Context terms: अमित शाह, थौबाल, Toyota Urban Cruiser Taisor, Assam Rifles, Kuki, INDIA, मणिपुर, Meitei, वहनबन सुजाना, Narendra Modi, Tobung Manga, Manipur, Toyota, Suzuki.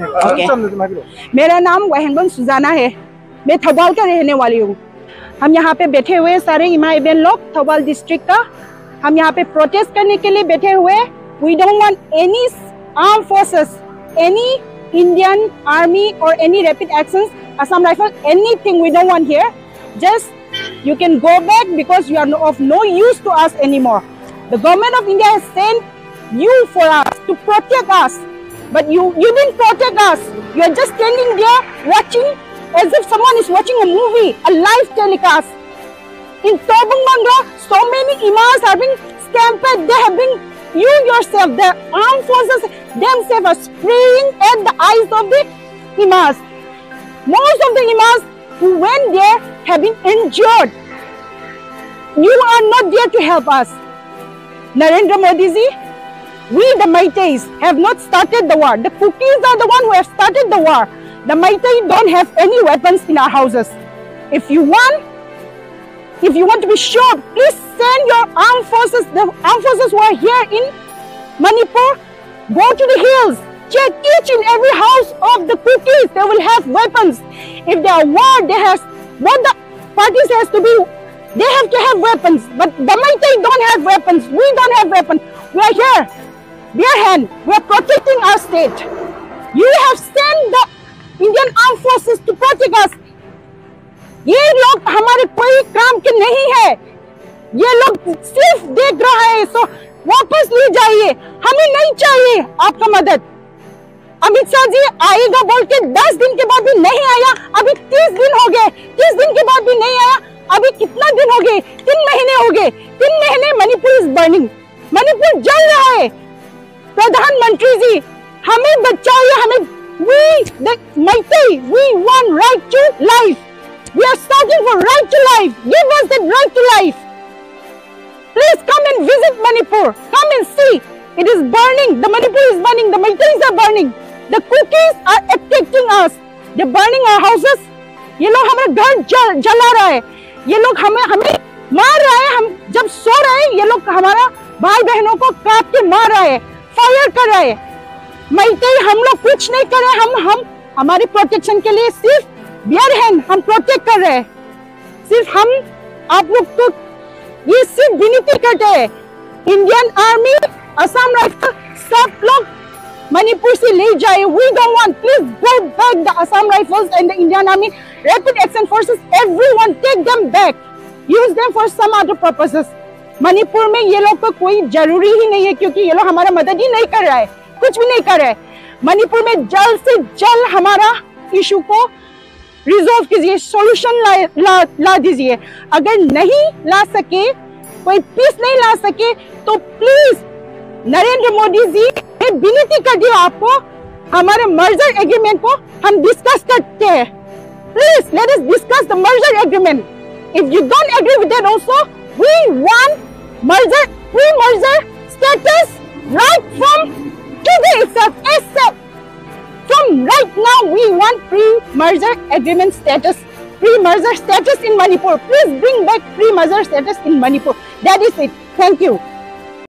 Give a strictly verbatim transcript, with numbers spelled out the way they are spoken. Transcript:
okay. मेरा नाम वहनबन सुजाना है, मैं थौबाल का रहने वाली हूँ। हम यहाँ पे बैठे हुए सारे इमाम बहन लोग थौबाल डिस्ट्रिक्ट का, हम यहाँ पे प्रोटेस्ट करने के लिए बैठे हुए। We don't want any arm forces, any Indian army और any rapid actions, Assam rifle, anything we don't want here. Just you can go back because you are of no use to us anymore. The government of India has sent you for us to protect us, but you you didn't protect us. You are just standing there watching as if someone is watching a movie, a live telecast. In Tobung Manga, so many imams are being stampeded. They have been, you yourself, the armed forces themselves are spraying at the eyes of the imams. Most of the imams who went there have been injured. You are not there to help us, Narendra Modi ji. We, the Meiteis, have not started the war. The Kukis are the one who have started the war. The Meitei don't have any weapons in our houses. If you want, if you want to be sure, please send your armed forces. The armed forces who are here in Manipur, go to the hills. Check each and every house of the Kukis. They will have weapons. If there are war, there has what the parties has to be. They have to have weapons. But the Meitei don't have weapons. We don't have weapons. We are here. Bare hand, we are protecting our state. You have sent the Indian armed forces to protect us. ये लोग हमारे कोई काम के नहीं है, ये लोग सिर्फ देख रहा है। सो वापस ले जाइए, हमें नहीं चाहिए आपका मदद। अमित शाह जी आएगा बोल के दस दिन के बाद भी नहीं आया, अभी तीस दिन हो गए, तीस दिन के बाद भी नहीं आया, अभी कितना दिन हो गए, तीन महीने हो गए, तीन महीने मणिपुर इज बर्निंग, मणिपुर जल रहा है। प्रधानमंत्री जी हमें बचाइए, हमें, we the Meitei, we want right to life. We are starting for right to life. Give us that right to life. Please come and visit Manipur. Come and see. It is burning. The Manipur is burning. The Meiteis are burning. The Kukis are attacking us. They are burning our houses. ये लोग हमारा घर जल जला रहा है, ये लोग हमें हमें मार रहा है। हम जब सो रहे हैं ये लोग हमारा भाई बहनों को काट के मार रहा है, फायर कर रहा है। Meitei हम लोग कुछ नहीं कर रहे, हम हम हमारे प्रोटेक्शन के लिए सिर्फ बियर हैंड हम प्रोटेक्ट कर रहे हैं। सिर्फ हम आप लोग तो ये सिर्फ विनती करते हैं, इंडियन आर्मी, असम राइफल, सब लोग मणिपुर से ले जाए। We don't want, please go back the Assam rifles and the Indian army, rapid action forces, everyone take them back, use them for some other purposes. मणिपुर में ये लोग को कोई जरूरी ही नहीं है, क्योंकि ये लोग हमारा मदद ही नहीं कर रहा है, कुछ भी नहीं कर रहा है। मणिपुर में जल्द से जल्द हमारा इशू को रिजॉल्व कीजिए, सॉल्यूशन ला, ला, ला दीजिए। अगर नहीं ला सके, कोई पीस नहीं ला सके, तो प्लीज नरेंद्र मोदी जी ने विनती कर दिया आपको, हमारे मर्जर एग्रीमेंट को हम डिस्कस करते हैं। Please let us discuss the merger agreement. If you don't agree with that also, we want merger, pre-merger status right from today itself, itself. From right now, we want pre-merger agreement status, pre-merger status in Manipur. Please bring back pre-merger status in Manipur. That is it. Thank you.